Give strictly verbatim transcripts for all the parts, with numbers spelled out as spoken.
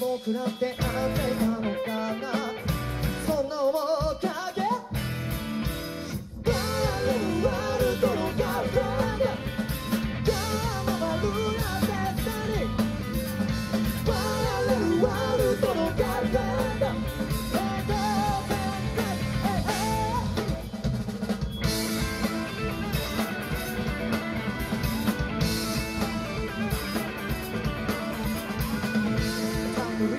僕らってあってたのかな、そんな面影。Parallel World Girlfriend、 今も僕らってふたり。Parallel World Girlfriend、 タイムリ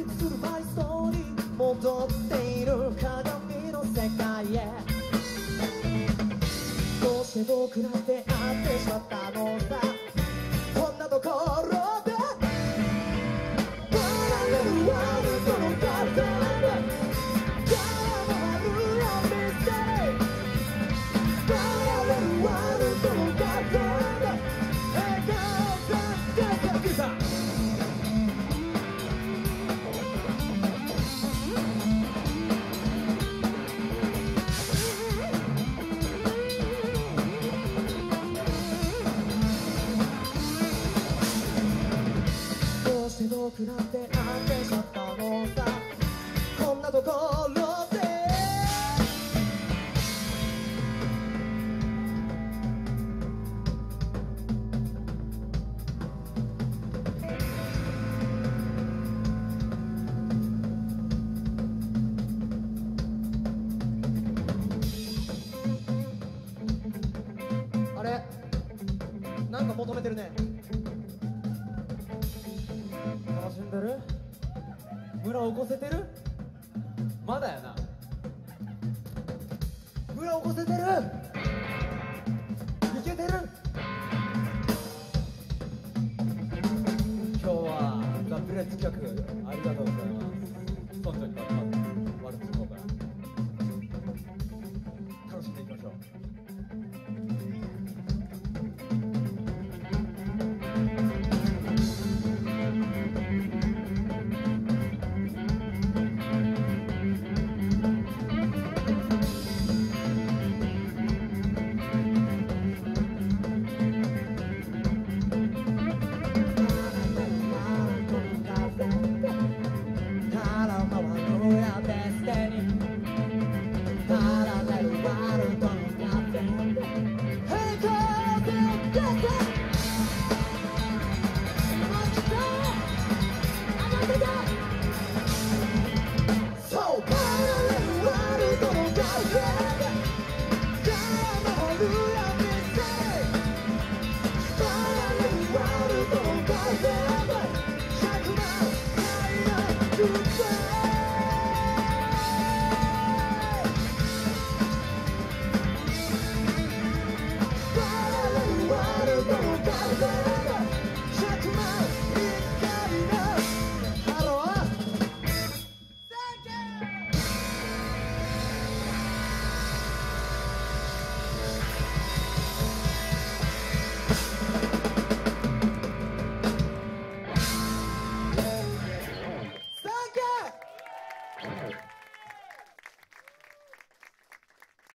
ープするマイストーリー、戻っている鏡の世界へ。どうして僕ら出会ってしまったのさ、こんなところで。パラレルワールドのガールフレンド、僕らってあってしまったのさ、こんなところで。あれ、なんか求めてるね。村起こせてる？まだやな。村起こせてる？